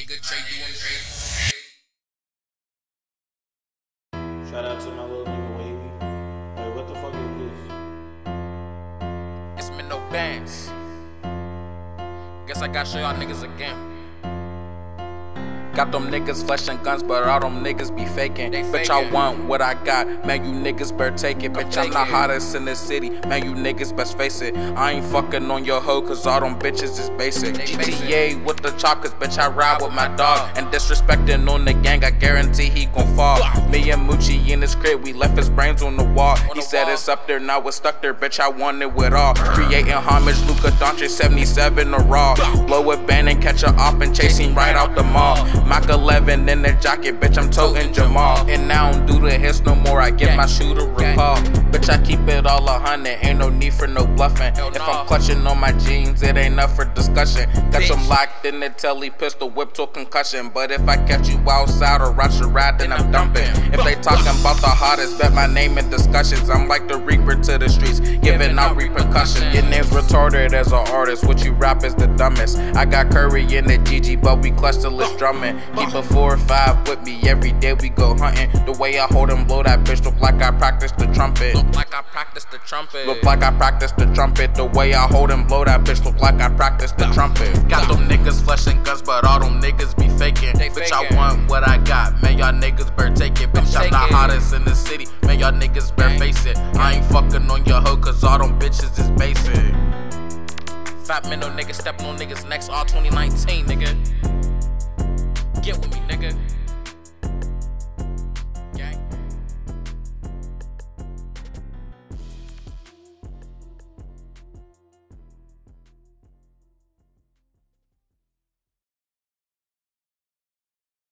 nigga Trey doing crazy. Shout out to my little nigga Wavy. Hey, what the fuck is this? It's Minno Bands. Guess I gotta show y'all niggas again. Got them niggas flashing guns, but all them niggas be faking. Bitch, I want what I got, man, you niggas better take it. Bitch, I'm the hottest in the city, man, you niggas best face it. I ain't fucking on your hoe, cause all them bitches is basic. GTA with the chop, cause bitch, I ride with my dog. And disrespecting on the gang, I guarantee he gon' fall. Me and Moochie in his crib, we left his brains on the wall. He said it's up there, now it's stuck there, bitch, I want it with all. Creating homage, Luka Doncic, 77 or raw. Blow a band and catch a op and chase him right out the mall. Mach 11 in the jacket, bitch, I'm toting Jamal. And I don't do the hits no more, I get my shooter recall. Bitch, I keep it all 100, ain't no need for no bluffing. If I'm clutching on my jeans, it ain't up for discussion. Got them locked in the telly, pistol whip to a concussion. But if I catch you outside or rush a ride, then I'm dumping. If they talking about the hottest, bet my name in discussions. I'm like the Reaper to the streets, giving out repercussions. Your name's retarded as an artist, what you rap is the dumbest. I got Curry in the GG, but we clutch the list drumming. Keep a 4 or 5 with me, every day we go hunting. The way I hold and blow that bitch look like I practice the trumpet. Look like I practice the trumpet. Look like I practice the trumpet. The way I hold and blow that bitch look like I practice the trumpet. Got them niggas flashing guns, but all them niggas be faking. Bitch, I want what I got, man, y'all niggas better take it. Bitch, I'm the hottest in the city, man, y'all niggas better face it. I ain't fucking on your hoe, cause all them bitches is basic. Fat Minno niggas stepping on niggas next all 2019, nigga.